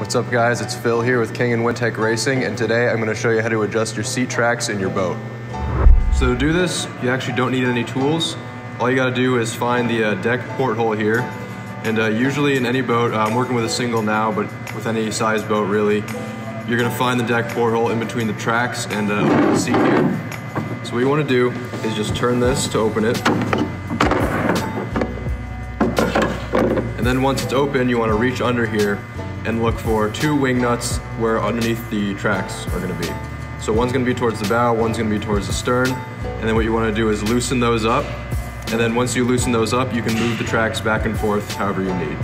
What's up guys, it's Phil here with King & WinTech Racing, and today I'm going to show you how to adjust your seat tracks in your boat. So to do this, you actually don't need any tools. All you got to do is find the deck porthole here, and usually in any boat, I'm working with a single now, but with any size boat really, you're going to find the deck porthole in between the tracks and the seat here. So what you want to do is just turn this to open it. And then once it's open, you want to reach under here and look for two wing nuts where underneath the tracks are going to be. So one's going to be towards the bow, one's going to be towards the stern. And then what you want to do is loosen those up. And then once you loosen those up, you can move the tracks back and forth however you need.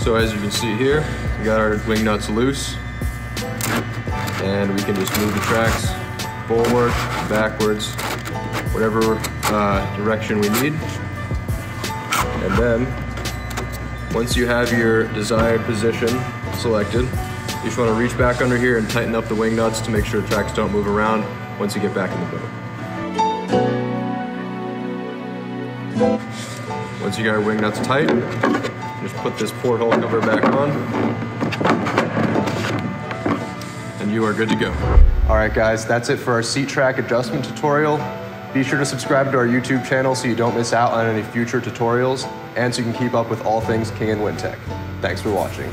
So as you can see here, we got our wing nuts loose. And we can just move the tracks forward, backwards, whatever direction we need. And then, once you have your desired position selected, you just want to reach back under here and tighten up the wing nuts to make sure the tracks don't move around once you get back in the boat. Once you got your wing nuts tight, just put this porthole cover back on. You are good to go. All right guys, that's it for our seat track adjustment tutorial. Be sure to subscribe to our YouTube channel so you don't miss out on any future tutorials and so you can keep up with all things King & WinTech. Thanks for watching.